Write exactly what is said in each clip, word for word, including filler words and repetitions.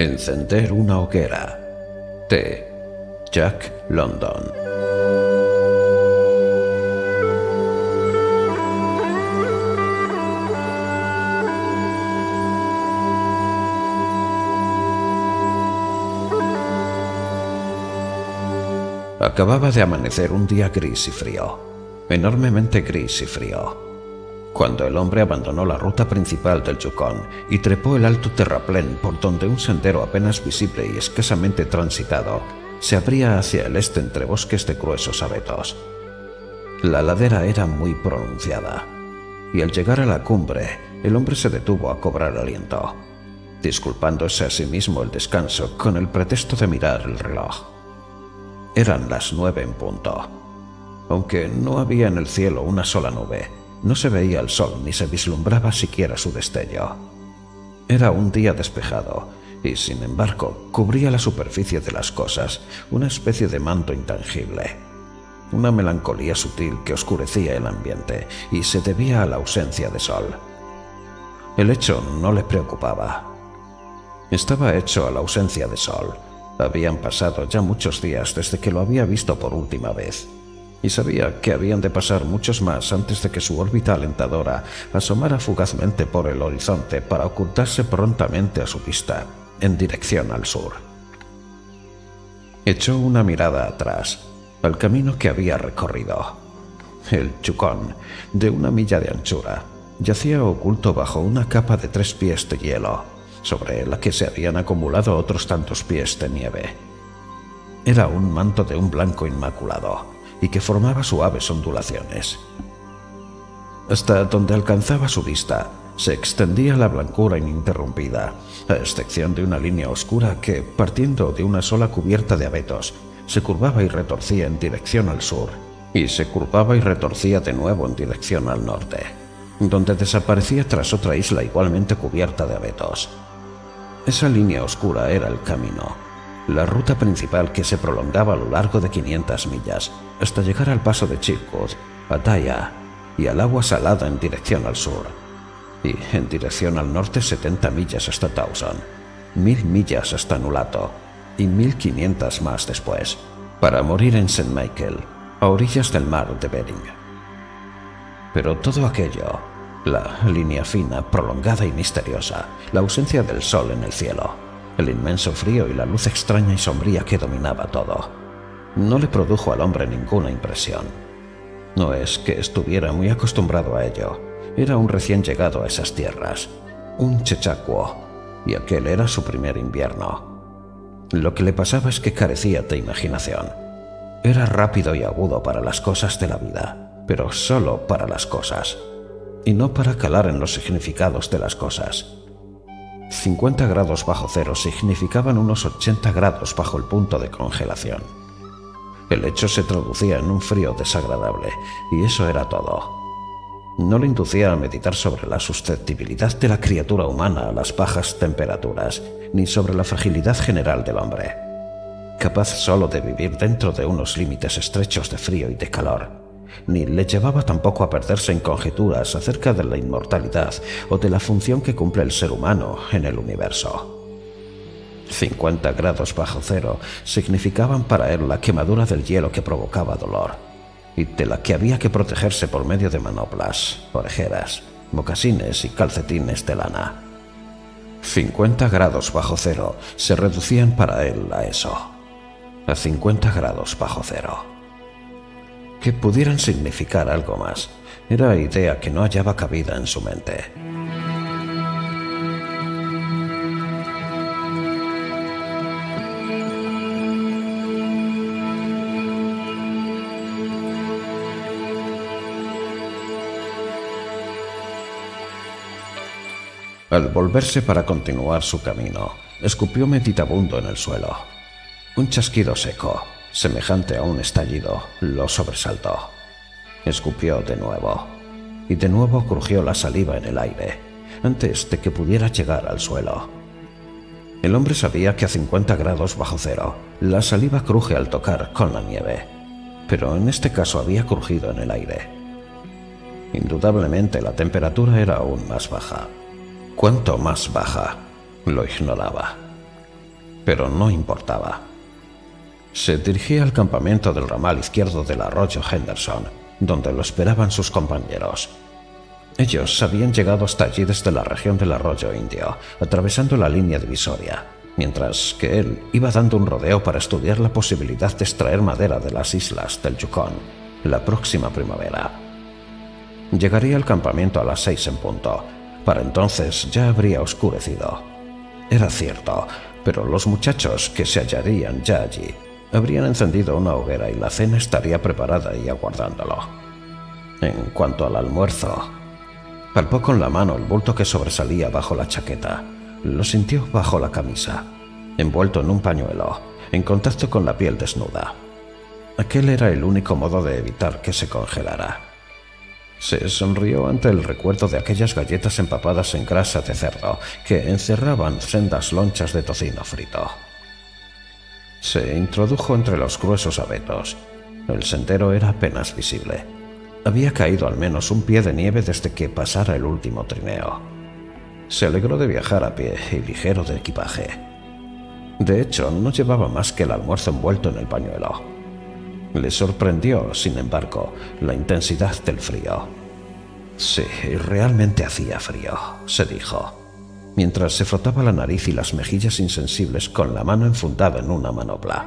Encender una hoguera, de Jack London. Acababa de amanecer un día gris y frío, enormemente gris y frío, cuando el hombre abandonó la ruta principal del Yukon y trepó el alto terraplén por donde un sendero apenas visible y escasamente transitado se abría hacia el este entre bosques de gruesos abetos. La ladera era muy pronunciada, y al llegar a la cumbre, el hombre se detuvo a cobrar aliento, disculpándose a sí mismo el descanso con el pretexto de mirar el reloj. Eran las nueve en punto. Aunque no había en el cielo una sola nube, no se veía el sol ni se vislumbraba siquiera su destello. Era un día despejado y, sin embargo, cubría la superficie de las cosas una especie de manto intangible, una melancolía sutil que oscurecía el ambiente y se debía a la ausencia de sol. El hecho no le preocupaba. Estaba hecho a la ausencia de sol. Habían pasado ya muchos días desde que lo había visto por última vez, y sabía que habían de pasar muchos más antes de que su órbita alentadora asomara fugazmente por el horizonte para ocultarse prontamente a su vista, en dirección al sur. Echó una mirada atrás, al camino que había recorrido. El Yukon, de una milla de anchura, yacía oculto bajo una capa de tres pies de hielo, sobre la que se habían acumulado otros tantos pies de nieve. Era un manto de un blanco inmaculado, y que formaba suaves ondulaciones. Hasta donde alcanzaba su vista, se extendía la blancura ininterrumpida, a excepción de una línea oscura que, partiendo de una sola cubierta de abetos, se curvaba y retorcía en dirección al sur, y se curvaba y retorcía de nuevo en dirección al norte, donde desaparecía tras otra isla igualmente cubierta de abetos. Esa línea oscura era el camino, la ruta principal que se prolongaba a lo largo de quinientas millas, hasta llegar al paso de Chilcoot, a Dyea y al agua salada en dirección al sur, y en dirección al norte setenta millas hasta Dawson, mil millas hasta Nulato y mil quinientas más después, para morir en Saint Michael, a orillas del mar de Bering. Pero todo aquello, la línea fina, prolongada y misteriosa, la ausencia del sol en el cielo, el inmenso frío y la luz extraña y sombría que dominaba todo, no le produjo al hombre ninguna impresión. No es que estuviera muy acostumbrado a ello. Era un recién llegado a esas tierras, un chechacuo, y aquel era su primer invierno. Lo que le pasaba es que carecía de imaginación. Era rápido y agudo para las cosas de la vida, pero solo para las cosas, y no para calar en los significados de las cosas. cincuenta grados bajo cero significaban unos ochenta grados bajo el punto de congelación. El hecho se traducía en un frío desagradable, y eso era todo. No le inducía a meditar sobre la susceptibilidad de la criatura humana a las bajas temperaturas, ni sobre la fragilidad general del hombre, capaz solo de vivir dentro de unos límites estrechos de frío y de calor. Ni le llevaba tampoco a perderse en conjeturas acerca de la inmortalidad o de la función que cumple el ser humano en el universo. cincuenta grados bajo cero significaban para él la quemadura del hielo que provocaba dolor, y de la que había que protegerse por medio de manoplas, orejeras, mocasines y calcetines de lana. cincuenta grados bajo cero se reducían para él a eso, a cincuenta grados bajo cero. Que pudieran significar algo más era idea que no hallaba cabida en su mente. Al volverse para continuar su camino, escupió meditabundo en el suelo. Un chasquido seco, semejante a un estallido, lo sobresaltó. Escupió de nuevo, y de nuevo crujió la saliva en el aire, antes de que pudiera llegar al suelo. El hombre sabía que a cincuenta grados bajo cero, la saliva cruje al tocar con la nieve, pero en este caso había crujido en el aire. Indudablemente la temperatura era aún más baja. ¿Cuánto más baja? Lo ignoraba. pero no importaba. Se dirigía al campamento del ramal izquierdo del arroyo Henderson, donde lo esperaban sus compañeros. Ellos habían llegado hasta allí desde la región del arroyo Indio, atravesando la línea divisoria, mientras que él iba dando un rodeo para estudiar la posibilidad de extraer madera de las islas del Yukon la próxima primavera. Llegaría al campamento a las seis en punto. Para entonces ya habría oscurecido. Era cierto, pero los muchachos que se hallarían ya allí habrían encendido una hoguera y la cena estaría preparada y aguardándolo. En cuanto al almuerzo, palpó con la mano el bulto que sobresalía bajo la chaqueta. Lo sintió bajo la camisa, envuelto en un pañuelo, en contacto con la piel desnuda. Aquel era el único modo de evitar que se congelara. Se sonrió ante el recuerdo de aquellas galletas empapadas en grasa de cerdo que encerraban sendas lonchas de tocino frito. Se introdujo entre los gruesos abetos. El sendero era apenas visible. Había caído al menos un pie de nieve desde que pasara el último trineo. Se alegró de viajar a pie y ligero de equipaje. De hecho, no llevaba más que el almuerzo envuelto en el pañuelo. Le sorprendió, sin embargo, la intensidad del frío. Sí, realmente hacía frío, se dijo, mientras se frotaba la nariz y las mejillas insensibles con la mano enfundada en una manopla.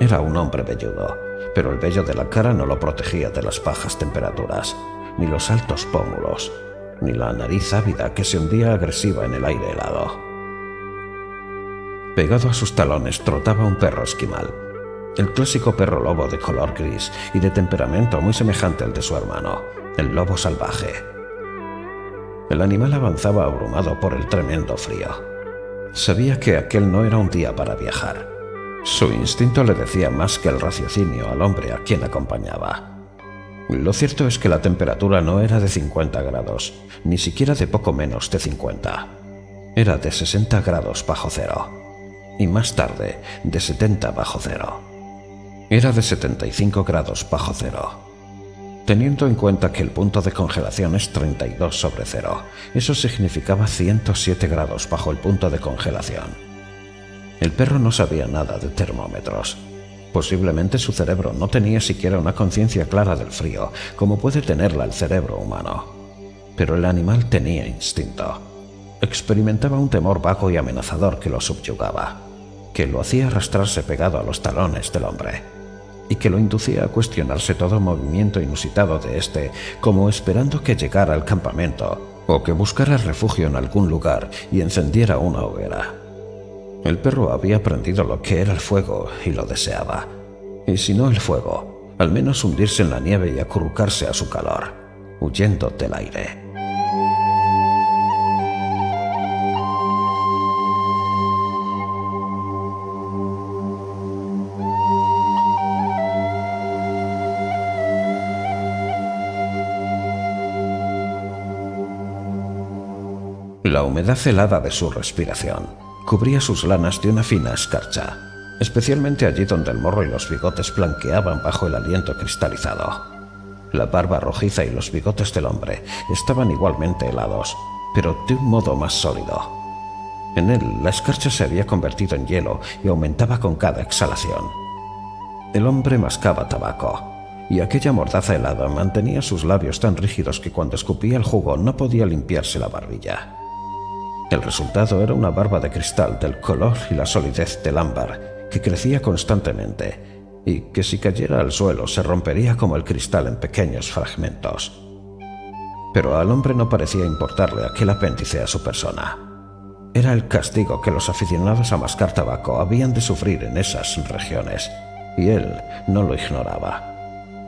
Era un hombre velludo, pero el vello de la cara no lo protegía de las bajas temperaturas, ni los altos pómulos, ni la nariz ávida que se hundía agresiva en el aire helado. Pegado a sus talones trotaba un perro esquimal. El clásico perro lobo de color gris y de temperamento muy semejante al de su hermano, el lobo salvaje. El animal avanzaba abrumado por el tremendo frío. Sabía que aquel no era un día para viajar. Su instinto le decía más que el raciocinio al hombre a quien acompañaba. Lo cierto es que la temperatura no era de cincuenta grados, ni siquiera de poco menos de cincuenta. Era de sesenta grados bajo cero, y más tarde de setenta bajo cero. Era de setenta y cinco grados bajo cero. Teniendo en cuenta que el punto de congelación es treinta y dos sobre cero, eso significaba ciento siete grados bajo el punto de congelación. El perro no sabía nada de termómetros. Posiblemente su cerebro no tenía siquiera una conciencia clara del frío, como puede tenerla el cerebro humano. Pero el animal tenía instinto. Experimentaba un temor vago y amenazador que lo subyugaba, que lo hacía arrastrarse pegado a los talones del hombre, y que lo inducía a cuestionarse todo movimiento inusitado de este, como esperando que llegara al campamento o que buscara refugio en algún lugar y encendiera una hoguera. El perro había aprendido lo que era el fuego y lo deseaba, y si no el fuego, al menos hundirse en la nieve y acurrucarse a su calor, huyendo del aire. La humedad helada de su respiración cubría sus lanas de una fina escarcha, especialmente allí donde el morro y los bigotes blanqueaban bajo el aliento cristalizado. La barba rojiza y los bigotes del hombre estaban igualmente helados, pero de un modo más sólido. En él, la escarcha se había convertido en hielo y aumentaba con cada exhalación. El hombre mascaba tabaco, y aquella mordaza helada mantenía sus labios tan rígidos que cuando escupía el jugo no podía limpiarse la barbilla. El resultado era una barba de cristal del color y la solidez del ámbar, que crecía constantemente y que si cayera al suelo se rompería como el cristal en pequeños fragmentos. Pero al hombre no parecía importarle aquel apéndice a su persona. Era el castigo que los aficionados a mascar tabaco habían de sufrir en esas regiones, y él no lo ignoraba,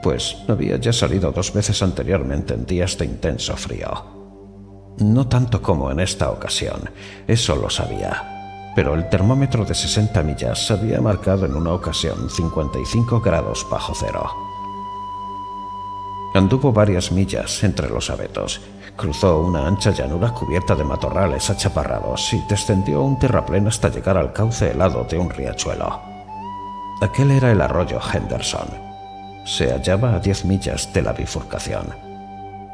pues había ya salido dos veces anteriormente en días de intenso frío. No tanto como en esta ocasión, eso lo sabía, pero el termómetro de sesenta millas había marcado en una ocasión cincuenta y cinco grados bajo cero. Anduvo varias millas entre los abetos, cruzó una ancha llanura cubierta de matorrales achaparrados y descendió un terraplén hasta llegar al cauce helado de un riachuelo. Aquel era el arroyo Henderson. Se hallaba a diez millas de la bifurcación.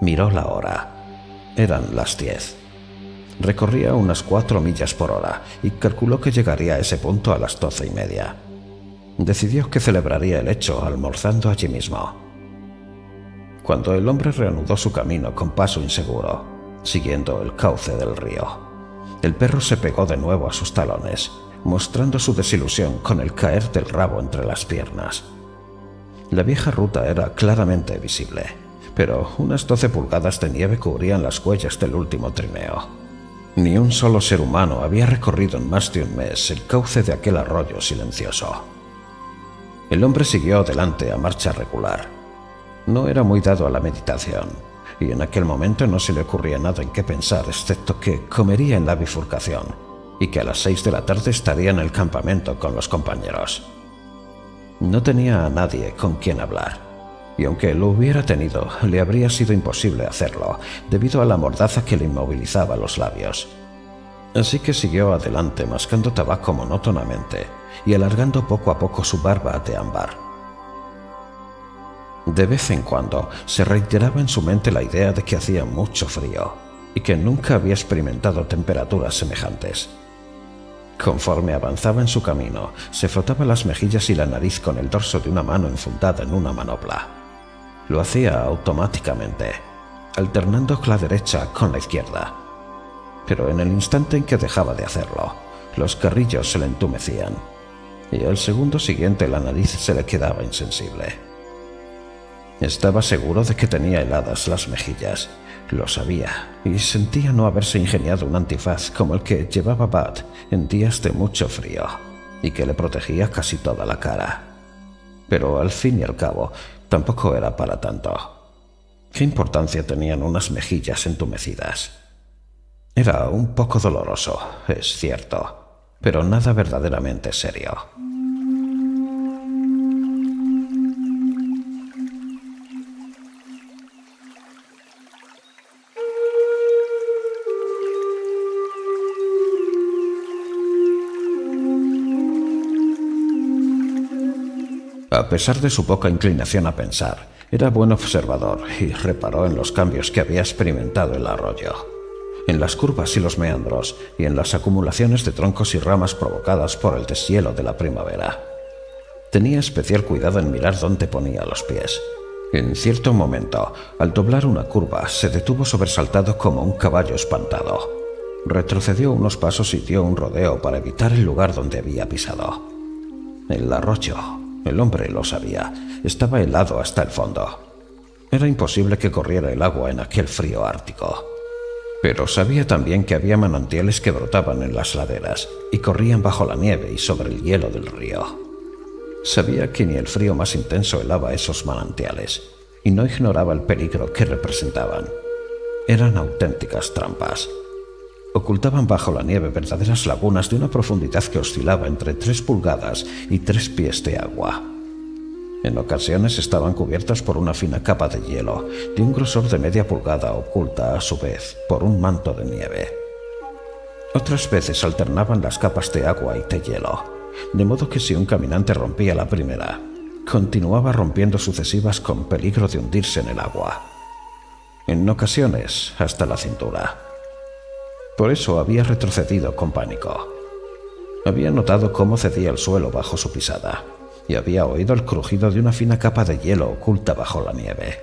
Miró la hora. Eran las diez. Recorría unas cuatro millas por hora y calculó que llegaría a ese punto a las doce y media. Decidió que celebraría el hecho almorzando allí mismo. Cuando el hombre reanudó su camino con paso inseguro, siguiendo el cauce del río, el perro se pegó de nuevo a sus talones, mostrando su desilusión con el caer del rabo entre las piernas. La vieja ruta era claramente visible, pero unas doce pulgadas de nieve cubrían las huellas del último trineo. Ni un solo ser humano había recorrido en más de un mes el cauce de aquel arroyo silencioso. El hombre siguió adelante a marcha regular. No era muy dado a la meditación, y en aquel momento no se le ocurría nada en qué pensar excepto que comería en la bifurcación y que a las seis de la tarde estaría en el campamento con los compañeros. No tenía a nadie con quien hablar. Y aunque lo hubiera tenido, le habría sido imposible hacerlo, debido a la mordaza que le inmovilizaba los labios. Así que siguió adelante mascando tabaco monótonamente y alargando poco a poco su barba de ámbar. De vez en cuando se reiteraba en su mente la idea de que hacía mucho frío y que nunca había experimentado temperaturas semejantes. Conforme avanzaba en su camino, se frotaba las mejillas y la nariz con el dorso de una mano enfundada en una manopla. Lo hacía automáticamente, alternando la derecha con la izquierda. Pero en el instante en que dejaba de hacerlo, los carrillos se le entumecían, y al segundo siguiente la nariz se le quedaba insensible. Estaba seguro de que tenía heladas las mejillas, lo sabía, y sentía no haberse ingeniado un antifaz como el que llevaba Bud en días de mucho frío, y que le protegía casi toda la cara. Pero al fin y al cabo, tampoco era para tanto. ¿Qué importancia tenían unas mejillas entumecidas? Era un poco doloroso, es cierto, pero nada verdaderamente serio. A pesar de su poca inclinación a pensar, era buen observador y reparó en los cambios que había experimentado el arroyo, en las curvas y los meandros y en las acumulaciones de troncos y ramas provocadas por el deshielo de la primavera. Tenía especial cuidado en mirar dónde ponía los pies. En cierto momento, al doblar una curva, se detuvo sobresaltado como un caballo espantado. Retrocedió unos pasos y dio un rodeo para evitar el lugar donde había pisado. El arroyo. El hombre lo sabía, estaba helado hasta el fondo. Era imposible que corriera el agua en aquel frío ártico. Pero sabía también que había manantiales que brotaban en las laderas y corrían bajo la nieve y sobre el hielo del río. Sabía que ni el frío más intenso helaba esos manantiales, y no ignoraba el peligro que representaban. Eran auténticas trampas. Ocultaban bajo la nieve verdaderas lagunas de una profundidad que oscilaba entre tres pulgadas y tres pies de agua. En ocasiones estaban cubiertas por una fina capa de hielo, de un grosor de media pulgada, oculta a su vez por un manto de nieve. Otras veces alternaban las capas de agua y de hielo, de modo que si un caminante rompía la primera, continuaba rompiendo sucesivas con peligro de hundirse en el agua. En ocasiones, hasta la cintura. Por eso había retrocedido con pánico. Había notado cómo cedía el suelo bajo su pisada, y había oído el crujido de una fina capa de hielo oculta bajo la nieve.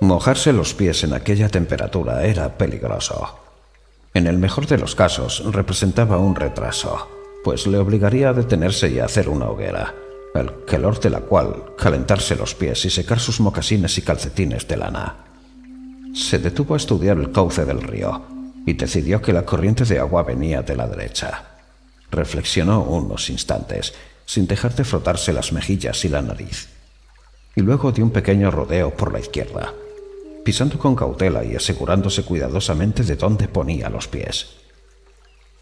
Mojarse los pies en aquella temperatura era peligroso. En el mejor de los casos, representaba un retraso, pues le obligaría a detenerse y a hacer una hoguera, al calor de la cual calentarse los pies y secar sus mocasines y calcetines de lana. Se detuvo a estudiar el cauce del río, y decidió que la corriente de agua venía de la derecha. Reflexionó unos instantes, sin dejar de frotarse las mejillas y la nariz, y luego dio un pequeño rodeo por la izquierda, pisando con cautela y asegurándose cuidadosamente de dónde ponía los pies.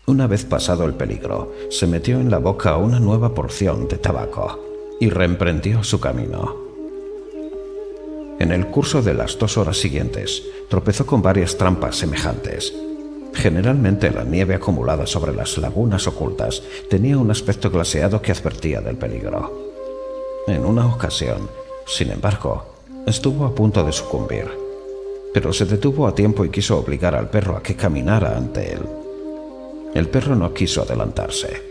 Una vez pasado el peligro, se metió en la boca una nueva porción de tabaco y reemprendió su camino. En el curso de las dos horas siguientes, tropezó con varias trampas semejantes. Generalmente la nieve acumulada sobre las lagunas ocultas tenía un aspecto glaseado que advertía del peligro. En una ocasión, sin embargo, estuvo a punto de sucumbir. pero se detuvo a tiempo y quiso obligar al perro a que caminara ante él. El perro no quiso adelantarse.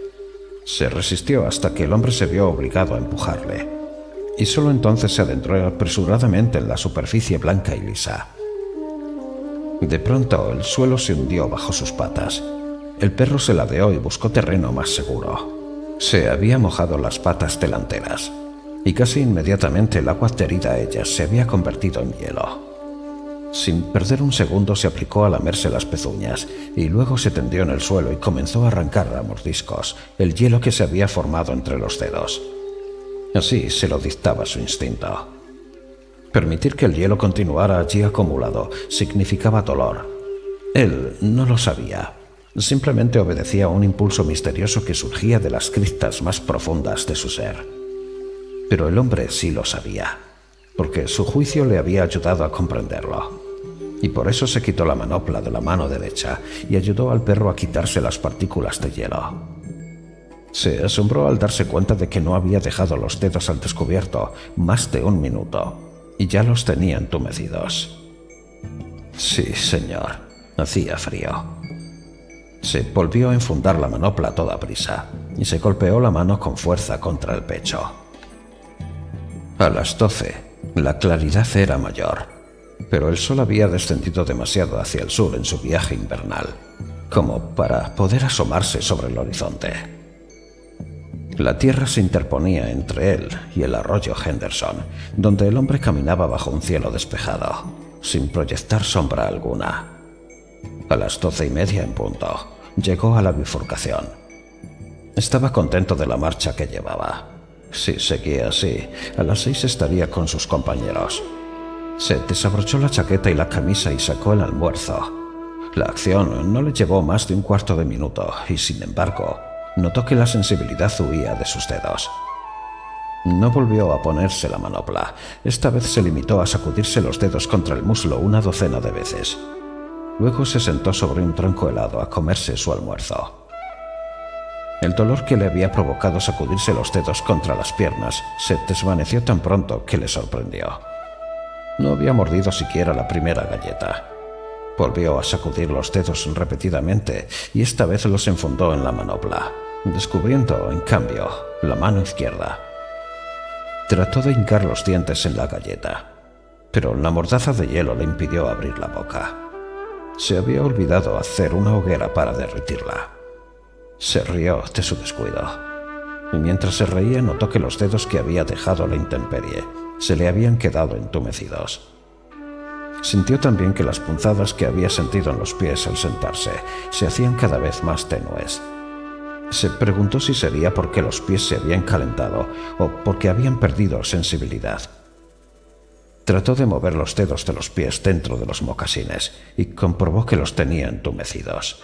Se resistió hasta que el hombre se vio obligado a empujarle, y solo entonces se adentró apresuradamente en la superficie blanca y lisa. De pronto, el suelo se hundió bajo sus patas. El perro se ladeó y buscó terreno más seguro. Se había mojado las patas delanteras, y casi inmediatamente el agua adherida a ellas se había convertido en hielo. Sin perder un segundo se aplicó a lamerse las pezuñas y luego se tendió en el suelo y comenzó a arrancar a mordiscos el hielo que se había formado entre los dedos. Así se lo dictaba su instinto. Permitir que el hielo continuara allí acumulado significaba dolor. Él no lo sabía. Simplemente obedecía a un impulso misterioso que surgía de las criptas más profundas de su ser. Pero el hombre sí lo sabía, porque su juicio le había ayudado a comprenderlo, y por eso se quitó la manopla de la mano derecha y ayudó al perro a quitarse las partículas de hielo. Se asombró al darse cuenta de que no había dejado los dedos al descubierto más de un minuto, y ya los tenía entumecidos. Sí, señor, hacía frío. Se volvió a enfundar la manopla a toda prisa, y se golpeó la mano con fuerza contra el pecho. A las doce... la claridad era mayor, pero el sol había descendido demasiado hacia el sur en su viaje invernal, como para poder asomarse sobre el horizonte. La tierra se interponía entre él y el arroyo Henderson, donde el hombre caminaba bajo un cielo despejado, sin proyectar sombra alguna. A las doce y media en punto, llegó a la bifurcación. Estaba contento de la marcha que llevaba. Si seguía así, a las seis estaría con sus compañeros. Se desabrochó la chaqueta y la camisa y sacó el almuerzo. La acción no le llevó más de un cuarto de minuto y, sin embargo, notó que la sensibilidad huía de sus dedos. No volvió a ponerse la manopla. Esta vez se limitó a sacudirse los dedos contra el muslo una docena de veces. Luego se sentó sobre un tronco helado a comerse su almuerzo. El dolor que le había provocado sacudirse los dedos contra las piernas se desvaneció tan pronto que le sorprendió. No había mordido siquiera la primera galleta. Volvió a sacudir los dedos repetidamente y esta vez los enfundó en la manopla, descubriendo, en cambio, la mano izquierda. Trató de hincar los dientes en la galleta, pero la mordaza de hielo le impidió abrir la boca. Se había olvidado hacer una hoguera para derretirla. Se rió de su descuido, y mientras se reía notó que los dedos que había dejado la intemperie se le habían quedado entumecidos. Sintió también que las punzadas que había sentido en los pies al sentarse se hacían cada vez más tenues. Se preguntó si sería porque los pies se habían calentado o porque habían perdido sensibilidad. Trató de mover los dedos de los pies dentro de los mocasines y comprobó que los tenía entumecidos.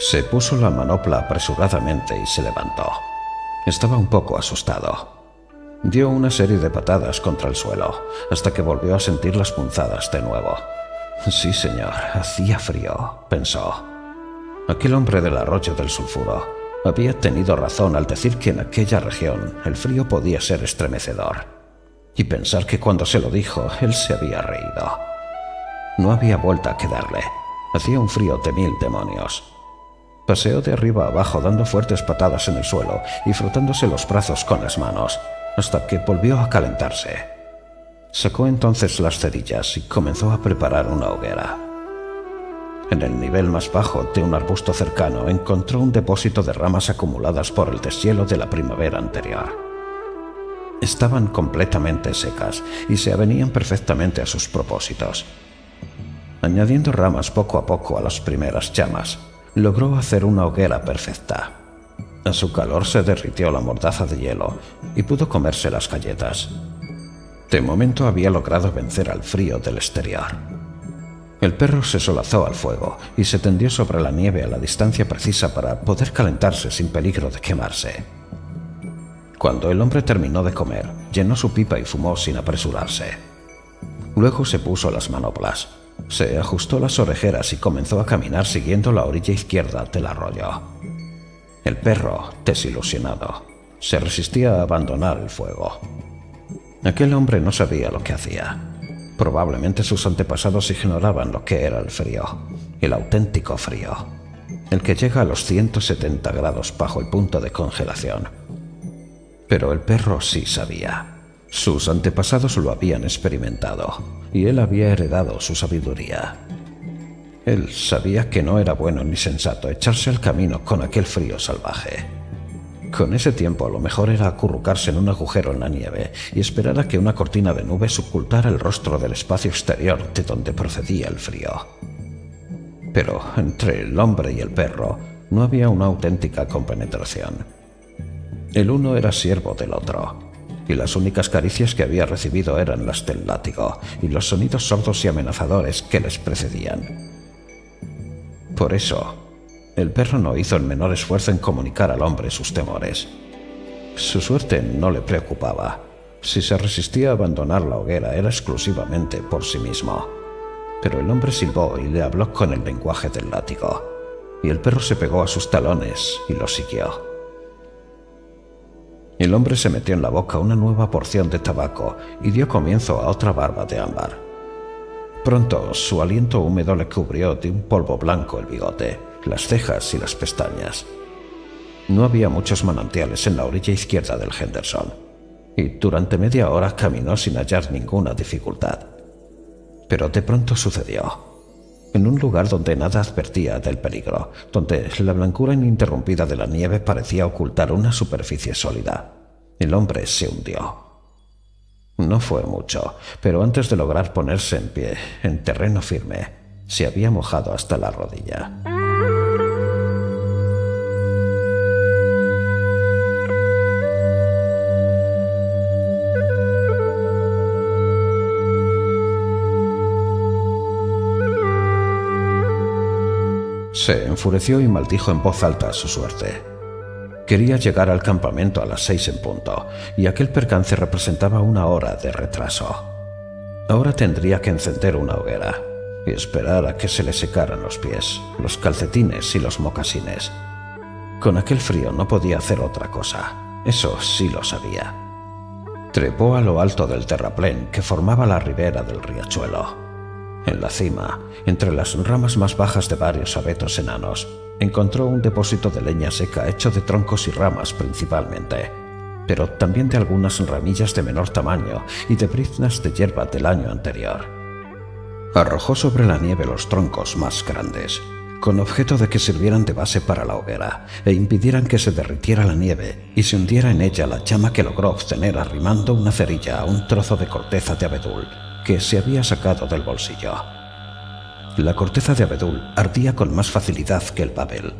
Se puso la manopla apresuradamente y se levantó. Estaba un poco asustado. Dio una serie de patadas contra el suelo, hasta que volvió a sentir las punzadas de nuevo. Sí, señor, hacía frío, pensó. Aquel hombre del arroyo del sulfuro había tenido razón al decir que en aquella región el frío podía ser estremecedor. Y pensar que cuando se lo dijo, él se había reído. No había vuelta que darle. Hacía un frío de mil demonios. Paseó de arriba abajo dando fuertes patadas en el suelo y frotándose los brazos con las manos, hasta que volvió a calentarse. Sacó entonces las cerillas y comenzó a preparar una hoguera. En el nivel más bajo de un arbusto cercano encontró un depósito de ramas acumuladas por el deshielo de la primavera anterior. Estaban completamente secas y se avenían perfectamente a sus propósitos. Añadiendo ramas poco a poco a las primeras llamas, logró hacer una hoguera perfecta. A su calor se derritió la mordaza de hielo y pudo comerse las galletas. De momento había logrado vencer al frío del exterior. El perro se solazó al fuego y se tendió sobre la nieve a la distancia precisa para poder calentarse sin peligro de quemarse. Cuando el hombre terminó de comer, llenó su pipa y fumó sin apresurarse. Luego se puso las manoplas, Se ajustó las orejeras y comenzó a caminar siguiendo la orilla izquierda del arroyo. El perro, desilusionado, se resistía a abandonar el fuego. Aquel hombre no sabía lo que hacía. Probablemente sus antepasados ignoraban lo que era el frío, el auténtico frío, el que llega a los ciento setenta grados bajo el punto de congelación. Pero el perro sí sabía. Sus antepasados lo habían experimentado, y él había heredado su sabiduría. Él sabía que no era bueno ni sensato echarse al camino con aquel frío salvaje. Con ese tiempo lo mejor era acurrucarse en un agujero en la nieve y esperar a que una cortina de nubes ocultara el rostro del espacio exterior de donde procedía el frío. Pero entre el hombre y el perro no había una auténtica compenetración. El uno era siervo del otro, y las únicas caricias que había recibido eran las del látigo y los sonidos sordos y amenazadores que les precedían. Por eso, el perro no hizo el menor esfuerzo en comunicar al hombre sus temores. Su suerte no le preocupaba. Si se resistía a abandonar la hoguera era exclusivamente por sí mismo. Pero el hombre silbó y le habló con el lenguaje del látigo, y el perro se pegó a sus talones y lo siguió. El hombre se metió en la boca una nueva porción de tabaco y dio comienzo a otra barba de ámbar. Pronto, su aliento húmedo le cubrió de un polvo blanco el bigote, las cejas y las pestañas. No había muchos manantiales en la orilla izquierda del Henderson, y durante media hora caminó sin hallar ninguna dificultad. Pero de pronto sucedió. En un lugar donde nada advertía del peligro, donde la blancura ininterrumpida de la nieve parecía ocultar una superficie sólida, el hombre se hundió. No fue mucho, pero antes de lograr ponerse en pie, en terreno firme, se había mojado hasta la rodilla. Se enfureció y maldijo en voz alta su suerte. Quería llegar al campamento a las seis en punto, y aquel percance representaba una hora de retraso. Ahora tendría que encender una hoguera y esperar a que se le secaran los pies, los calcetines y los mocasines. Con aquel frío no podía hacer otra cosa, eso sí lo sabía. Trepó a lo alto del terraplén que formaba la ribera del riachuelo. En la cima, entre las ramas más bajas de varios abetos enanos, encontró un depósito de leña seca hecho de troncos y ramas principalmente, pero también de algunas ramillas de menor tamaño y de briznas de hierba del año anterior. Arrojó sobre la nieve los troncos más grandes, con objeto de que sirvieran de base para la hoguera e impidieran que se derritiera la nieve y se hundiera en ella la llama que logró obtener arrimando una cerilla a un trozo de corteza de abedul que se había sacado del bolsillo. La corteza de abedul ardía con más facilidad que el papel.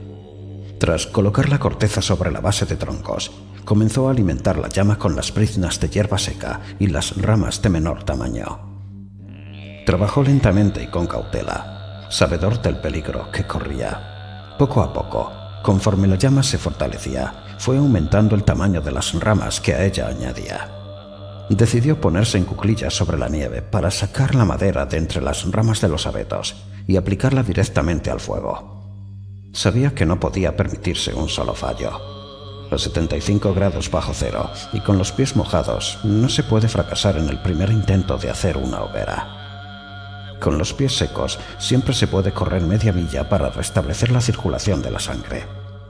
Tras colocar la corteza sobre la base de troncos, comenzó a alimentar la llama con las briznas de hierba seca y las ramas de menor tamaño. Trabajó lentamente y con cautela, sabedor del peligro que corría. Poco a poco, conforme la llama se fortalecía, fue aumentando el tamaño de las ramas que a ella añadía. Decidió ponerse en cuclillas sobre la nieve para sacar la madera de entre las ramas de los abetos y aplicarla directamente al fuego. Sabía que no podía permitirse un solo fallo. A setenta y cinco grados bajo cero y con los pies mojados no se puede fracasar en el primer intento de hacer una hoguera. Con los pies secos siempre se puede correr media milla para restablecer la circulación de la sangre.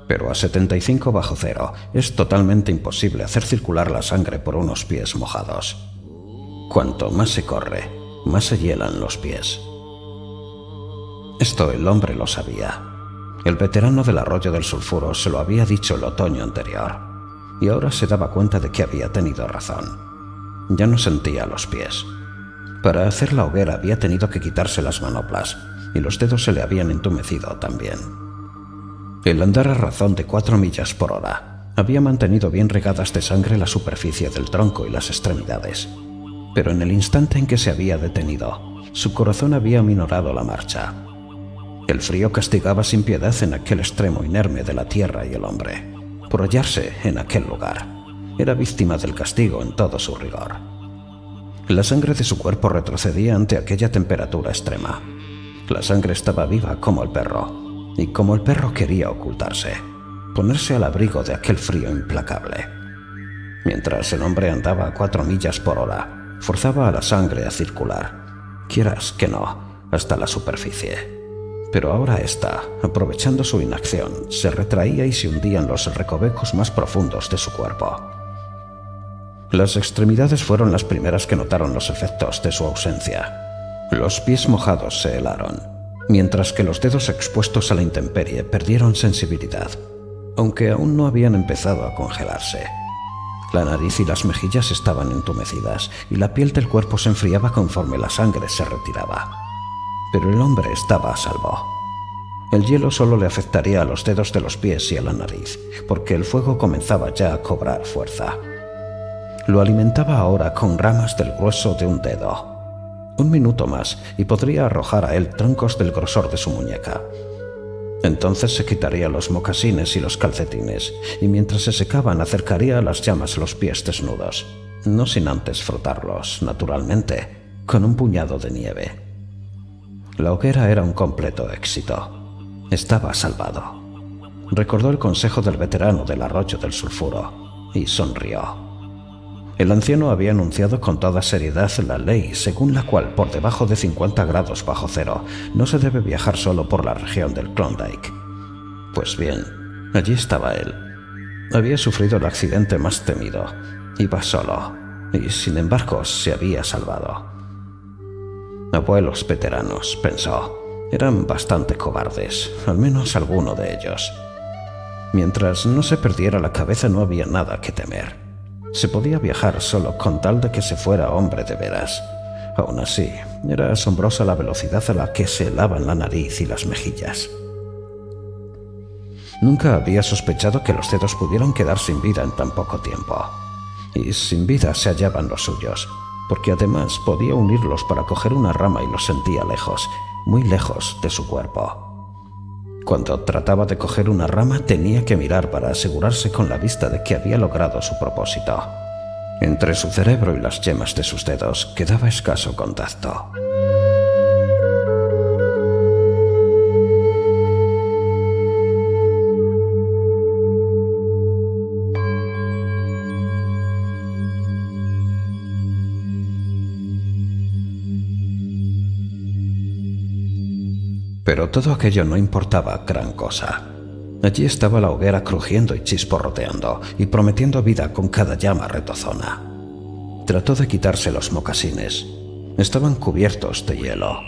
Pero a setenta y cinco bajo cero es totalmente imposible hacer circular la sangre por unos pies mojados. Cuanto más se corre, más se hielan los pies. Esto el hombre lo sabía. El veterano del Arroyo del Sulfuro se lo había dicho el otoño anterior, y ahora se daba cuenta de que había tenido razón. Ya no sentía los pies. Para hacer la hoguera había tenido que quitarse las manoplas, y los dedos se le habían entumecido también. El andar a razón de cuatro millas por hora había mantenido bien regadas de sangre la superficie del tronco y las extremidades, pero en el instante en que se había detenido, su corazón había aminorado la marcha. El frío castigaba sin piedad en aquel extremo inerme de la tierra y el hombre, por hallarse en aquel lugar, era víctima del castigo en todo su rigor. La sangre de su cuerpo retrocedía ante aquella temperatura extrema. La sangre estaba viva como el perro, y como el perro quería ocultarse, ponerse al abrigo de aquel frío implacable. Mientras el hombre andaba a cuatro millas por hora, forzaba a la sangre a circular, quieras que no, hasta la superficie. Pero ahora ésta, aprovechando su inacción, se retraía y se hundía en los recovecos más profundos de su cuerpo. Las extremidades fueron las primeras que notaron los efectos de su ausencia. Los pies mojados se helaron, mientras que los dedos expuestos a la intemperie perdieron sensibilidad, aunque aún no habían empezado a congelarse. La nariz y las mejillas estaban entumecidas y la piel del cuerpo se enfriaba conforme la sangre se retiraba. Pero el hombre estaba a salvo. El hielo solo le afectaría a los dedos de los pies y a la nariz, porque el fuego comenzaba ya a cobrar fuerza. Lo alimentaba ahora con ramas del grueso de un dedo. Un minuto más y podría arrojar a él troncos del grosor de su muñeca. Entonces se quitaría los mocasines y los calcetines, y mientras se secaban acercaría a las llamas los pies desnudos, no sin antes frotarlos, naturalmente, con un puñado de nieve. La hoguera era un completo éxito. Estaba salvado. Recordó el consejo del veterano del Arroyo del Sulfuro y sonrió. El anciano había anunciado con toda seriedad la ley según la cual por debajo de cincuenta grados bajo cero no se debe viajar solo por la región del Klondike. Pues bien, allí estaba él. Había sufrido el accidente más temido. Iba solo, y sin embargo se había salvado. Abuelos veteranos, pensó, eran bastante cobardes, al menos alguno de ellos. Mientras no se perdiera la cabeza no había nada que temer. Se podía viajar solo con tal de que se fuera hombre de veras. Aún así, era asombrosa la velocidad a la que se helaban la nariz y las mejillas. Nunca había sospechado que los dedos pudieran quedar sin vida en tan poco tiempo. Y sin vida se hallaban los suyos, porque además podía unirlos para coger una rama y los sentía lejos, muy lejos de su cuerpo. Cuando trataba de coger una rama tenía que mirar para asegurarse con la vista de que había logrado su propósito. Entre su cerebro y las yemas de sus dedos quedaba escaso contacto. Pero todo aquello no importaba gran cosa. Allí estaba la hoguera crujiendo y chisporroteando y prometiendo vida con cada llama retozona. Trató de quitarse los mocasines. Estaban cubiertos de hielo.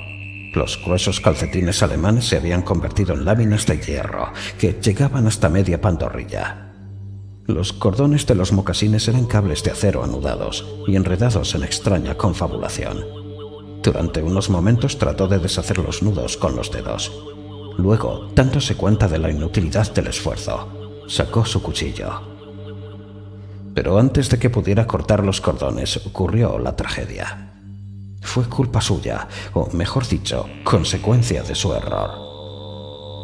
Los gruesos calcetines alemanes se habían convertido en láminas de hierro que llegaban hasta media pantorrilla. Los cordones de los mocasines eran cables de acero anudados y enredados en extraña confabulación. Durante unos momentos trató de deshacer los nudos con los dedos. Luego, dándose cuenta de la inutilidad del esfuerzo, sacó su cuchillo. Pero antes de que pudiera cortar los cordones, ocurrió la tragedia. Fue culpa suya, o mejor dicho, consecuencia de su error.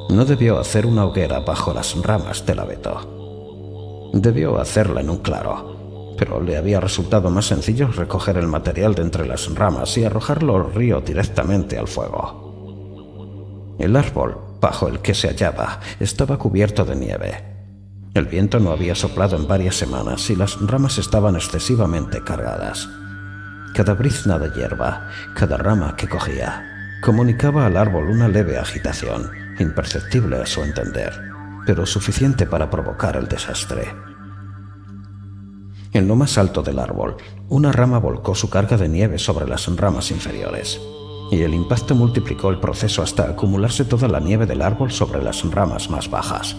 No debió hacer una hoguera bajo las ramas del abeto. Debió hacerla en un claro. Pero le había resultado más sencillo recoger el material de entre las ramas y arrojarlo al río directamente al fuego. El árbol bajo el que se hallaba estaba cubierto de nieve. El viento no había soplado en varias semanas y las ramas estaban excesivamente cargadas. Cada brizna de hierba, cada rama que cogía, comunicaba al árbol una leve agitación, imperceptible a su entender, pero suficiente para provocar el desastre. En lo más alto del árbol, una rama volcó su carga de nieve sobre las ramas inferiores, y el impacto multiplicó el proceso hasta acumularse toda la nieve del árbol sobre las ramas más bajas.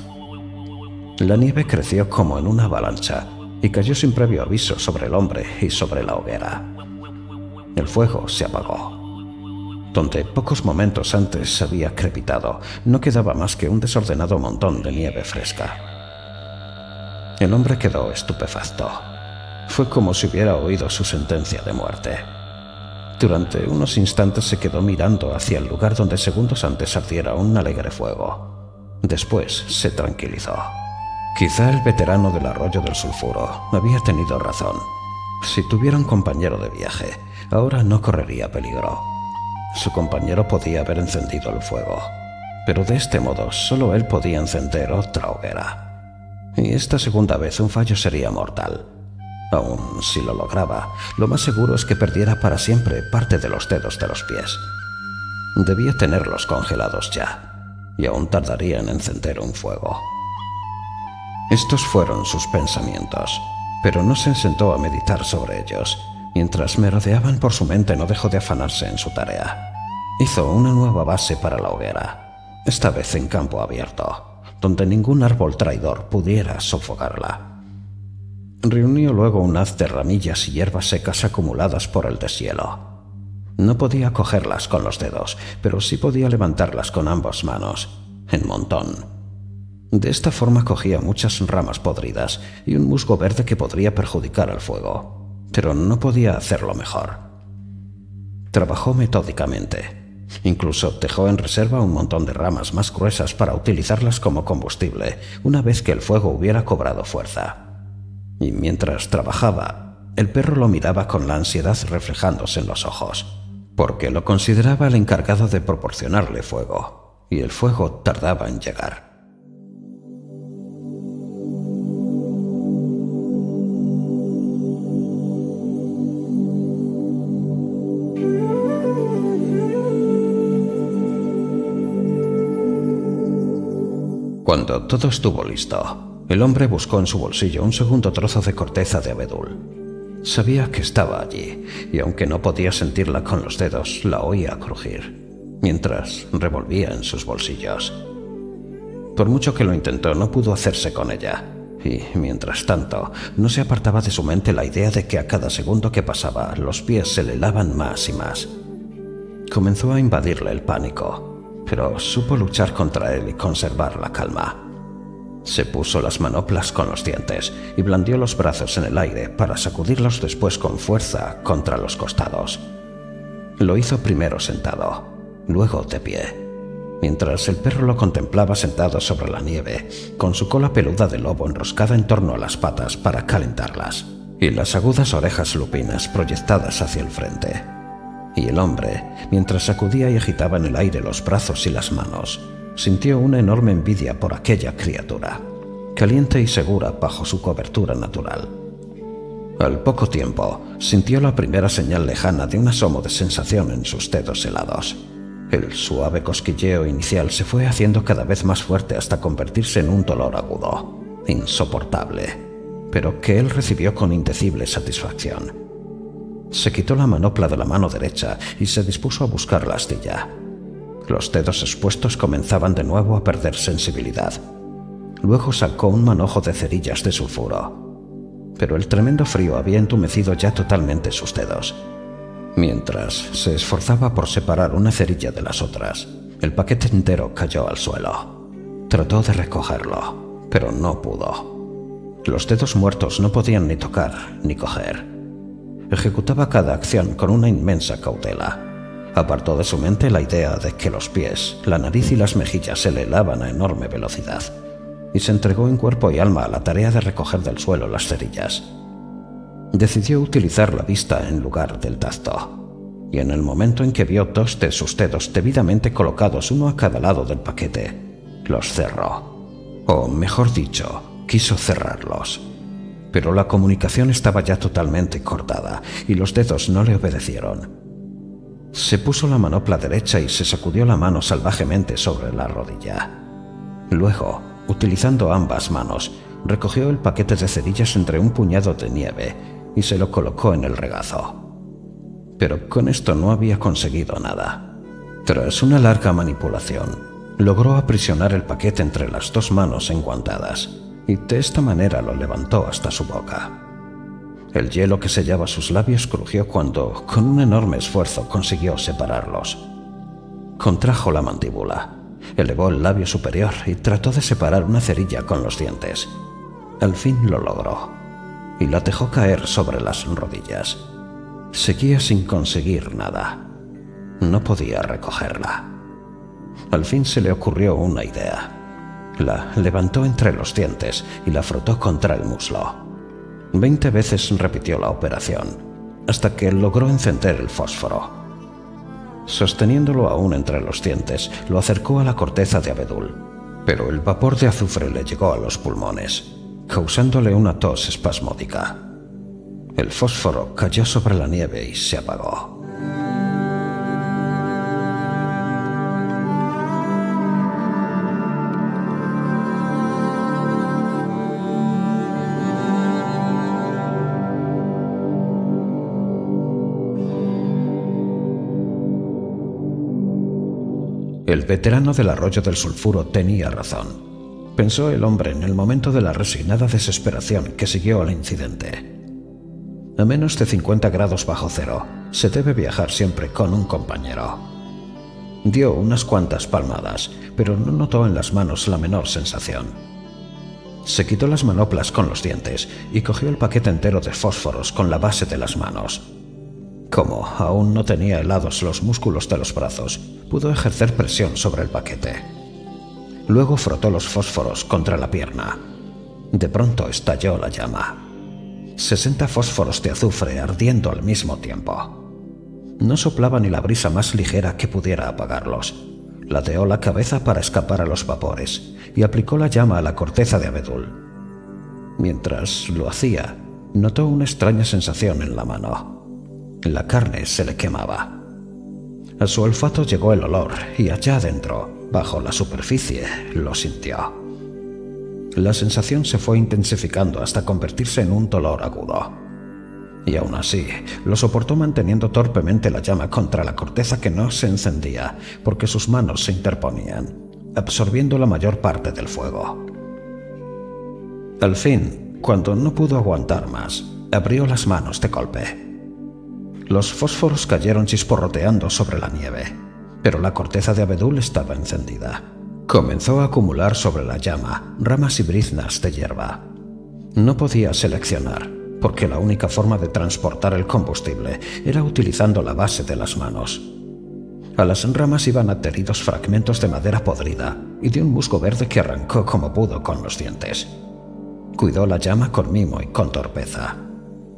La nieve creció como en una avalancha y cayó sin previo aviso sobre el hombre y sobre la hoguera. El fuego se apagó. Donde pocos momentos antes había crepitado, no quedaba más que un desordenado montón de nieve fresca. El hombre quedó estupefacto. Fue como si hubiera oído su sentencia de muerte. Durante unos instantes se quedó mirando hacia el lugar donde segundos antes ardiera un alegre fuego. Después se tranquilizó. Quizá el veterano del Arroyo del Sulfuro había tenido razón. Si tuviera un compañero de viaje, ahora no correría peligro. Su compañero podía haber encendido el fuego, pero de este modo solo él podía encender otra hoguera. Y esta segunda vez un fallo sería mortal. Aun si lo lograba, lo más seguro es que perdiera para siempre parte de los dedos de los pies. Debía tenerlos congelados ya, y aún tardaría en encender un fuego. Estos fueron sus pensamientos, pero no se sentó a meditar sobre ellos. Mientras merodeaban por su mente, no dejó de afanarse en su tarea. Hizo una nueva base para la hoguera, esta vez en campo abierto, donde ningún árbol traidor pudiera sofocarla. Reunió luego un haz de ramillas y hierbas secas acumuladas por el deshielo. No podía cogerlas con los dedos, pero sí podía levantarlas con ambas manos, en montón. De esta forma cogía muchas ramas podridas y un musgo verde que podría perjudicar al fuego, pero no podía hacerlo mejor. Trabajó metódicamente. Incluso dejó en reserva un montón de ramas más gruesas para utilizarlas como combustible una vez que el fuego hubiera cobrado fuerza. Y mientras trabajaba, el perro lo miraba con la ansiedad reflejándose en los ojos, porque lo consideraba el encargado de proporcionarle fuego, y el fuego tardaba en llegar. Cuando todo estuvo listo, el hombre buscó en su bolsillo un segundo trozo de corteza de abedul. Sabía que estaba allí, y aunque no podía sentirla con los dedos, la oía crujir, mientras revolvía en sus bolsillos. Por mucho que lo intentó, no pudo hacerse con ella, y, mientras tanto, no se apartaba de su mente la idea de que a cada segundo que pasaba, los pies se le helaban más y más. Comenzó a invadirle el pánico, pero supo luchar contra él y conservar la calma. Se puso las manoplas con los dientes y blandió los brazos en el aire para sacudirlos después con fuerza contra los costados. Lo hizo primero sentado, luego de pie, mientras el perro lo contemplaba sentado sobre la nieve, con su cola peluda de lobo enroscada en torno a las patas para calentarlas, y las agudas orejas lupinas proyectadas hacia el frente. Y el hombre, mientras sacudía y agitaba en el aire los brazos y las manos, sintió una enorme envidia por aquella criatura, caliente y segura bajo su cobertura natural. Al poco tiempo, sintió la primera señal lejana de un asomo de sensación en sus dedos helados. El suave cosquilleo inicial se fue haciendo cada vez más fuerte hasta convertirse en un dolor agudo, insoportable, pero que él recibió con indecible satisfacción. Se quitó la manopla de la mano derecha y se dispuso a buscar la astilla. Los dedos expuestos comenzaban de nuevo a perder sensibilidad. Luego sacó un manojo de cerillas de sulfuro, pero el tremendo frío había entumecido ya totalmente sus dedos. Mientras se esforzaba por separar una cerilla de las otras, el paquete entero cayó al suelo. Trató de recogerlo, pero no pudo. Los dedos muertos no podían ni tocar ni coger. Ejecutaba cada acción con una inmensa cautela. Apartó de su mente la idea de que los pies, la nariz y las mejillas se le helaban a enorme velocidad, y se entregó en cuerpo y alma a la tarea de recoger del suelo las cerillas. Decidió utilizar la vista en lugar del tacto, y en el momento en que vio dos de sus dedos debidamente colocados uno a cada lado del paquete, los cerró. O mejor dicho, quiso cerrarlos. Pero la comunicación estaba ya totalmente cortada, y los dedos no le obedecieron. Se puso la manopla derecha y se sacudió la mano salvajemente sobre la rodilla. Luego, utilizando ambas manos, recogió el paquete de cerillas entre un puñado de nieve y se lo colocó en el regazo. Pero con esto no había conseguido nada. Tras una larga manipulación, logró aprisionar el paquete entre las dos manos enguantadas y de esta manera lo levantó hasta su boca. El hielo que sellaba sus labios crujió cuando, con un enorme esfuerzo, consiguió separarlos. Contrajo la mandíbula, elevó el labio superior y trató de separar una cerilla con los dientes. Al fin lo logró, y la dejó caer sobre las rodillas. Seguía sin conseguir nada. No podía recogerla. Al fin se le ocurrió una idea. La levantó entre los dientes y la frotó contra el muslo. Veinte veces repitió la operación, hasta que logró encender el fósforo. Sosteniéndolo aún entre los dientes, lo acercó a la corteza de abedul, pero el vapor de azufre le llegó a los pulmones, causándole una tos espasmódica. El fósforo cayó sobre la nieve y se apagó. El veterano del Arroyo del Sulfuro tenía razón, pensó el hombre en el momento de la resignada desesperación que siguió al incidente. A menos de cincuenta grados bajo cero, se debe viajar siempre con un compañero. Dio unas cuantas palmadas, pero no notó en las manos la menor sensación. Se quitó las manoplas con los dientes y cogió el paquete entero de fósforos con la base de las manos. Como aún no tenía helados los músculos de los brazos, pudo ejercer presión sobre el paquete. Luego frotó los fósforos contra la pierna. De pronto estalló la llama. sesenta fósforos de azufre ardiendo al mismo tiempo. No soplaba ni la brisa más ligera que pudiera apagarlos. Ladeó la cabeza para escapar a los vapores y aplicó la llama a la corteza de abedul. Mientras lo hacía, notó una extraña sensación en la mano. La carne se le quemaba. A su olfato llegó el olor y allá adentro, bajo la superficie, lo sintió. La sensación se fue intensificando hasta convertirse en un dolor agudo. Y aún así, lo soportó manteniendo torpemente la llama contra la corteza que no se encendía porque sus manos se interponían, absorbiendo la mayor parte del fuego. Al fin, cuando no pudo aguantar más, abrió las manos de golpe. Los fósforos cayeron chisporroteando sobre la nieve, pero la corteza de abedul estaba encendida. Comenzó a acumular sobre la llama ramas y briznas de hierba. No podía seleccionar, porque la única forma de transportar el combustible era utilizando la base de las manos. A las ramas iban adheridos fragmentos de madera podrida y de un musgo verde que arrancó como pudo con los dientes. Cuidó la llama con mimo y con torpeza.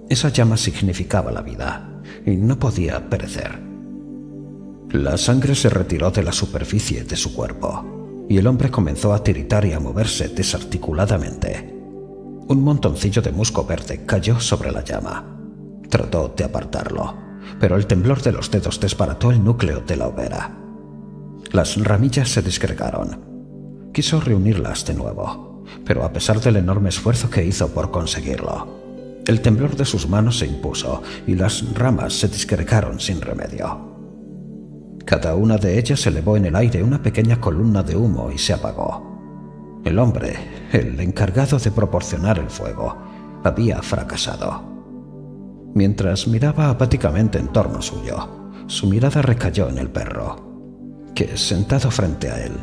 Esa llama significaba la vida. Y no podía perecer. La sangre se retiró de la superficie de su cuerpo y el hombre comenzó a tiritar y a moverse desarticuladamente. Un montoncillo de musgo verde cayó sobre la llama. Trató de apartarlo, pero el temblor de los dedos desbarató el núcleo de la hoguera. Las ramillas se disgregaron. Quiso reunirlas de nuevo, pero a pesar del enorme esfuerzo que hizo por conseguirlo, el temblor de sus manos se impuso y las ramas se disgregaron sin remedio. Cada una de ellas elevó en el aire una pequeña columna de humo y se apagó. El hombre, el encargado de proporcionar el fuego, había fracasado. Mientras miraba apáticamente en torno suyo, su mirada recayó en el perro, que, sentado frente a él,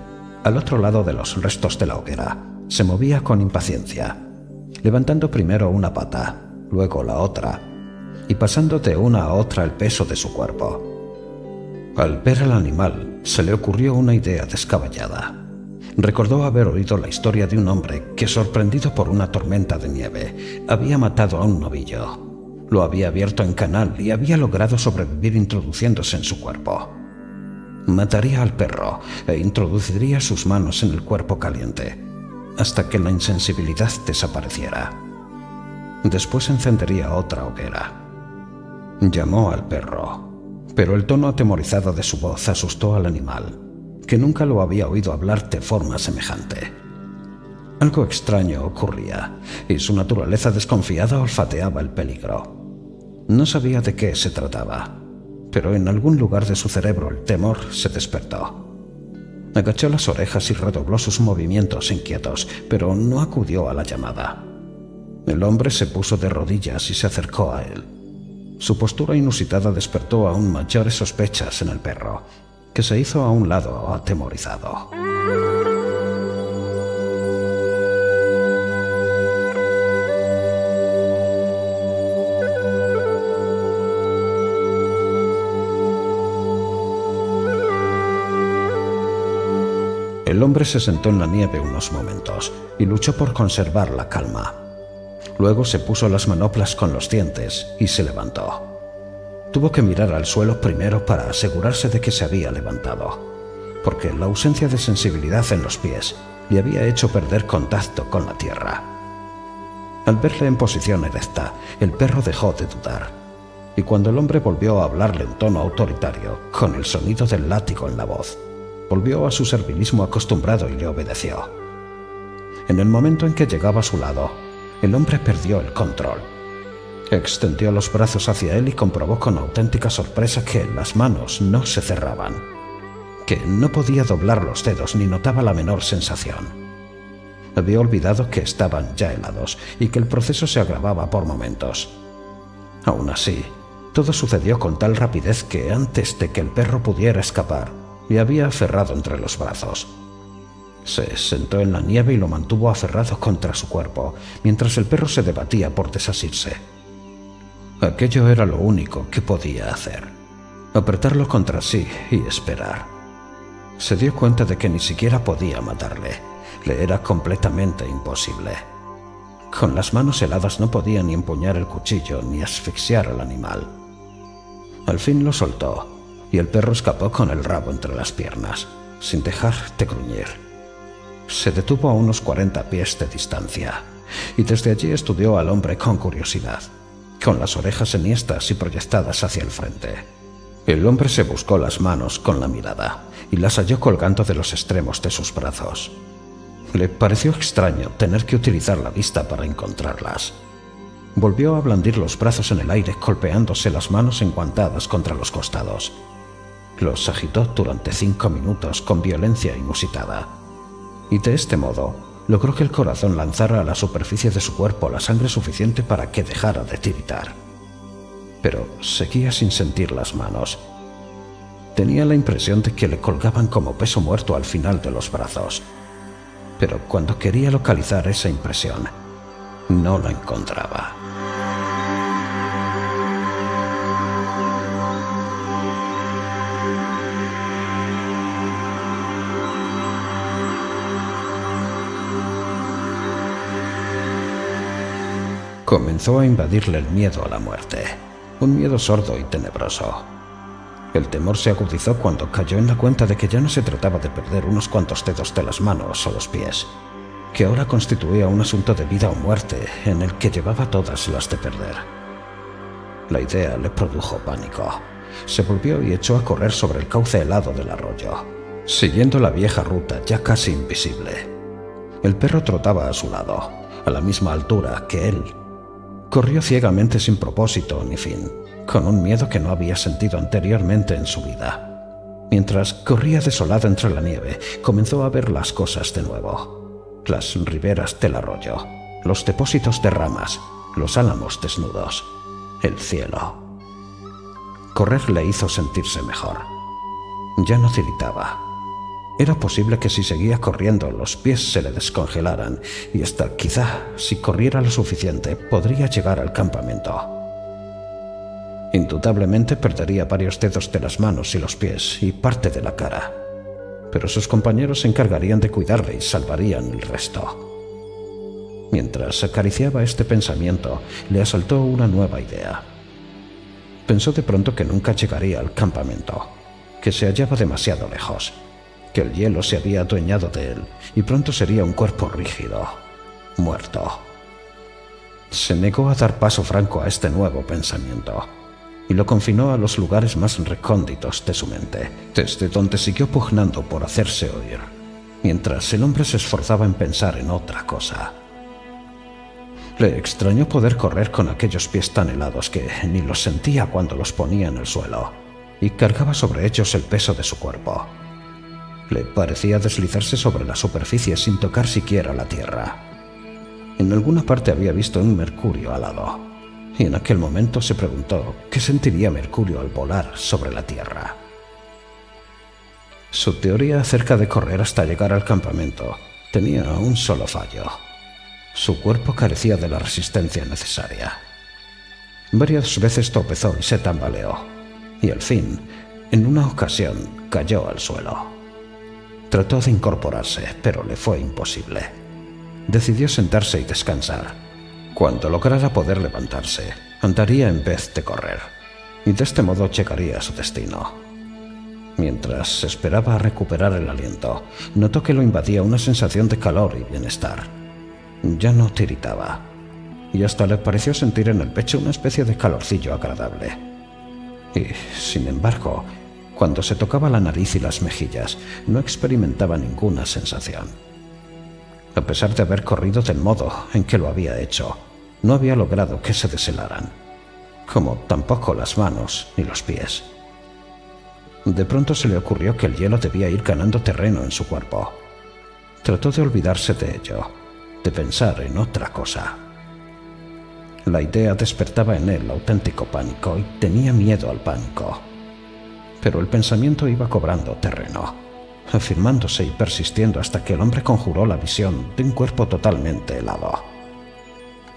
al otro lado de los restos de la hoguera, se movía con impaciencia, levantando primero una pata, luego la otra, y pasando de una a otra el peso de su cuerpo. Al ver al animal, se le ocurrió una idea descabellada. Recordó haber oído la historia de un hombre que, sorprendido por una tormenta de nieve, había matado a un novillo. Lo había abierto en canal y había logrado sobrevivir introduciéndose en su cuerpo. Mataría al perro e introduciría sus manos en el cuerpo caliente, hasta que la insensibilidad desapareciera. Después encendería otra hoguera. Llamó al perro, pero el tono atemorizado de su voz asustó al animal, que nunca lo había oído hablar de forma semejante. Algo extraño ocurría, y su naturaleza desconfiada olfateaba el peligro. No sabía de qué se trataba, pero en algún lugar de su cerebro el temor se despertó. Agachó las orejas y redobló sus movimientos inquietos, pero no acudió a la llamada. El hombre se puso de rodillas y se acercó a él. Su postura inusitada despertó aún mayores sospechas en el perro, que se hizo a un lado atemorizado. El hombre se sentó en la nieve unos momentos y luchó por conservar la calma. Luego se puso las manoplas con los dientes y se levantó. Tuvo que mirar al suelo primero para asegurarse de que se había levantado, porque la ausencia de sensibilidad en los pies le había hecho perder contacto con la tierra. Al verle en posición erecta, el perro dejó de dudar, y cuando el hombre volvió a hablarle en tono autoritario, con el sonido del látigo en la voz, volvió a su servilismo acostumbrado y le obedeció. En el momento en que llegaba a su lado, el hombre perdió el control. Extendió los brazos hacia él y comprobó con auténtica sorpresa que las manos no se cerraban, que no podía doblar los dedos ni notaba la menor sensación. Había olvidado que estaban ya helados y que el proceso se agravaba por momentos. Aún así, todo sucedió con tal rapidez que antes de que el perro pudiera escapar, le había aferrado entre los brazos. Se sentó en la nieve y lo mantuvo aferrado contra su cuerpo, mientras el perro se debatía por desasirse. Aquello era lo único que podía hacer: apretarlo contra sí y esperar. Se dio cuenta de que ni siquiera podía matarle. Le era completamente imposible. Con las manos heladas no podía ni empuñar el cuchillo ni asfixiar al animal. Al fin lo soltó, y el perro escapó con el rabo entre las piernas, sin dejar de gruñir. Se detuvo a unos cuarenta pies de distancia, y desde allí estudió al hombre con curiosidad, con las orejas enhiestas y proyectadas hacia el frente. El hombre se buscó las manos con la mirada, y las halló colgando de los extremos de sus brazos. Le pareció extraño tener que utilizar la vista para encontrarlas. Volvió a blandir los brazos en el aire, golpeándose las manos enguantadas contra los costados. Los agitó durante cinco minutos con violencia inusitada, y de este modo logró que el corazón lanzara a la superficie de su cuerpo la sangre suficiente para que dejara de tiritar. Pero seguía sin sentir las manos. Tenía la impresión de que le colgaban como peso muerto al final de los brazos. Pero cuando quería localizar esa impresión, no la encontraba. Comenzó a invadirle el miedo a la muerte, un miedo sordo y tenebroso. El temor se agudizó cuando cayó en la cuenta de que ya no se trataba de perder unos cuantos dedos de las manos o los pies, que ahora constituía un asunto de vida o muerte en el que llevaba todas las de perder. La idea le produjo pánico. Se volvió y echó a correr sobre el cauce helado del arroyo, siguiendo la vieja ruta ya casi invisible. El perro trotaba a su lado, a la misma altura que él. Corrió ciegamente sin propósito ni fin, con un miedo que no había sentido anteriormente en su vida. Mientras corría desolado entre la nieve, comenzó a ver las cosas de nuevo: las riberas del arroyo, los depósitos de ramas, los álamos desnudos, el cielo. Correr le hizo sentirse mejor. Ya no tiritaba. Era posible que si seguía corriendo los pies se le descongelaran, y hasta quizá, si corriera lo suficiente, podría llegar al campamento. Indudablemente perdería varios dedos de las manos y los pies y parte de la cara, pero sus compañeros se encargarían de cuidarle y salvarían el resto. Mientras acariciaba este pensamiento, le asaltó una nueva idea. Pensó de pronto que nunca llegaría al campamento, que se hallaba demasiado lejos, que el hielo se había adueñado de él y pronto sería un cuerpo rígido, muerto. Se negó a dar paso franco a este nuevo pensamiento y lo confinó a los lugares más recónditos de su mente, desde donde siguió pugnando por hacerse oír, mientras el hombre se esforzaba en pensar en otra cosa. Le extrañó poder correr con aquellos pies tan helados que ni los sentía cuando los ponía en el suelo y cargaba sobre ellos el peso de su cuerpo. Le parecía deslizarse sobre la superficie sin tocar siquiera la tierra. En alguna parte había visto un mercurio alado, y en aquel momento se preguntó qué sentiría Mercurio al volar sobre la tierra. Su teoría acerca de correr hasta llegar al campamento tenía un solo fallo: su cuerpo carecía de la resistencia necesaria. Varias veces tropezó y se tambaleó, y al fin, en una ocasión, cayó al suelo. Trató de incorporarse, pero le fue imposible. Decidió sentarse y descansar, Cuando lograra poder levantarse, andaría en vez de correr, y de este modo llegaría a su destino. Mientras esperaba recuperar el aliento, notó que lo invadía una sensación de calor y bienestar. Ya no tiritaba, y hasta le pareció sentir en el pecho una especie de calorcillo agradable. Y, sin embargo, cuando se tocaba la nariz y las mejillas, no experimentaba ninguna sensación. A pesar de haber corrido del modo en que lo había hecho, no había logrado que se deshelaran, como tampoco las manos ni los pies. De pronto se le ocurrió que el hielo debía ir ganando terreno en su cuerpo. Trató de olvidarse de ello, de pensar en otra cosa. La idea despertaba en él auténtico pánico y tenía miedo al pánico. Pero el pensamiento iba cobrando terreno, afirmándose y persistiendo hasta que el hombre conjuró la visión de un cuerpo totalmente helado.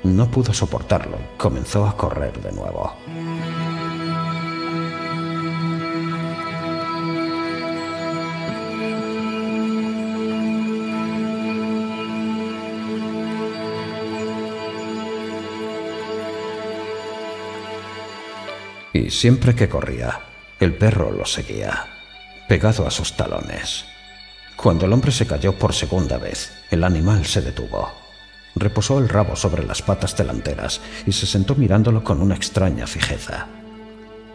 No pudo soportarlo y comenzó a correr de nuevo. Y siempre que corría, el perro lo seguía, pegado a sus talones. Cuando el hombre se cayó por segunda vez, el animal se detuvo. Reposó el rabo sobre las patas delanteras y se sentó mirándolo con una extraña fijeza.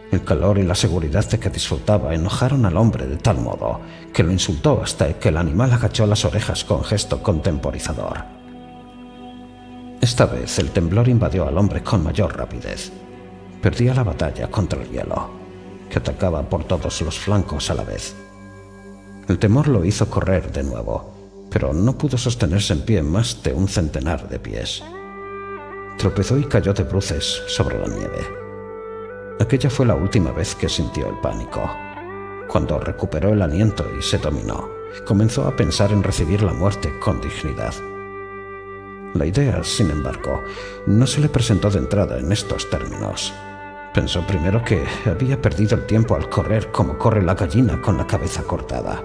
El calor y la seguridad de que disfrutaba enojaron al hombre de tal modo que lo insultó hasta que el animal agachó las orejas con gesto contemporizador. Esta vez el temblor invadió al hombre con mayor rapidez. Perdía la batalla contra el hielo, que atacaba por todos los flancos a la vez. El temor lo hizo correr de nuevo, pero no pudo sostenerse en pie más de un centenar de pies. Tropezó y cayó de bruces sobre la nieve. Aquella fue la última vez que sintió el pánico. Cuando recuperó el aliento y se dominó, comenzó a pensar en recibir la muerte con dignidad. La idea, sin embargo, no se le presentó de entrada en estos términos. Pensó primero que había perdido el tiempo al correr como corre la gallina con la cabeza cortada.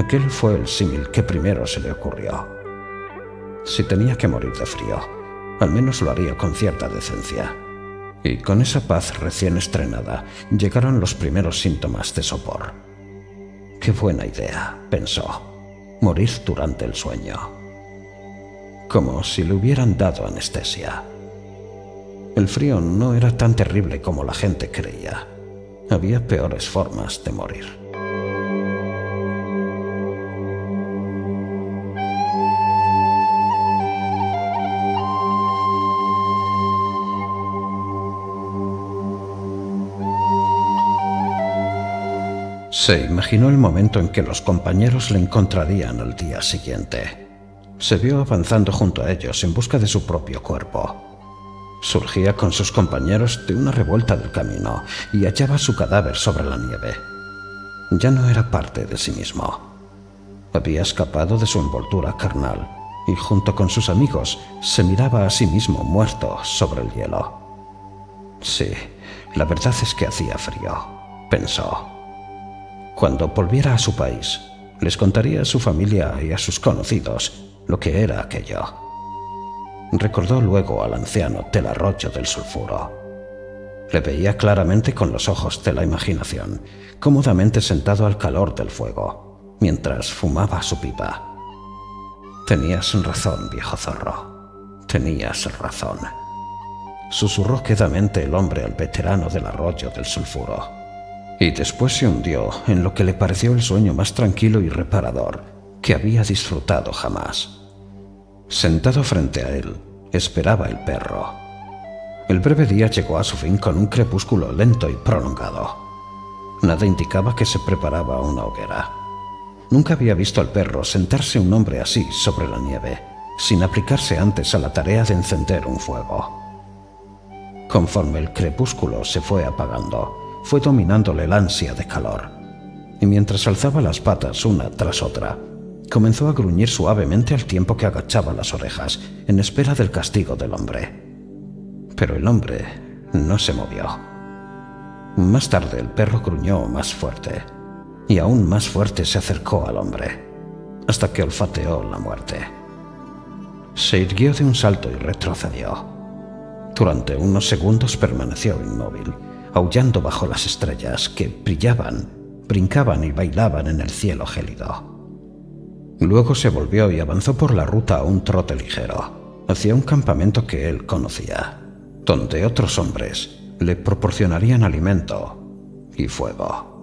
Aquel fue el símil que primero se le ocurrió. Si tenía que morir de frío, al menos lo haría con cierta decencia. Y con esa paz recién estrenada, llegaron los primeros síntomas de sopor. Qué buena idea, pensó, morir durante el sueño. Como si le hubieran dado anestesia. El frío no era tan terrible como la gente creía. Había peores formas de morir. Se imaginó el momento en que los compañeros le encontrarían al día siguiente. Se vio avanzando junto a ellos en busca de su propio cuerpo. Surgía con sus compañeros de una revuelta del camino y hallaba su cadáver sobre la nieve. Ya no era parte de sí mismo. Había escapado de su envoltura carnal y junto con sus amigos se miraba a sí mismo muerto sobre el hielo. Sí, la verdad es que hacía frío, pensó. Cuando volviera a su país, les contaría a su familia y a sus conocidos lo que era aquello. Recordó luego al anciano del Arroyo del Sulfuro. Le veía claramente con los ojos de la imaginación, cómodamente sentado al calor del fuego, mientras fumaba su pipa. «Tenías razón, viejo zorro. Tenías razón», susurró quedamente el hombre al veterano del Arroyo del Sulfuro. Y después se hundió en lo que le pareció el sueño más tranquilo y reparador que había disfrutado jamás. Sentado frente a él, esperaba el perro. El breve día llegó a su fin con un crepúsculo lento y prolongado. Nada indicaba que se preparaba una hoguera. Nunca había visto al perro sentarse un hombre así sobre la nieve, sin aplicarse antes a la tarea de encender un fuego. Conforme el crepúsculo se fue apagando, fue dominándole el ansia de calor, y mientras alzaba las patas una tras otra, comenzó a gruñir suavemente al tiempo que agachaba las orejas, en espera del castigo del hombre. Pero el hombre no se movió. Más tarde el perro gruñó más fuerte, y aún más fuerte se acercó al hombre, hasta que olfateó la muerte. Se irguió de un salto y retrocedió. Durante unos segundos permaneció inmóvil, aullando bajo las estrellas que brillaban, brincaban y bailaban en el cielo gélido. Luego se volvió y avanzó por la ruta a un trote ligero, hacia un campamento que él conocía, donde otros hombres le proporcionarían alimento y fuego.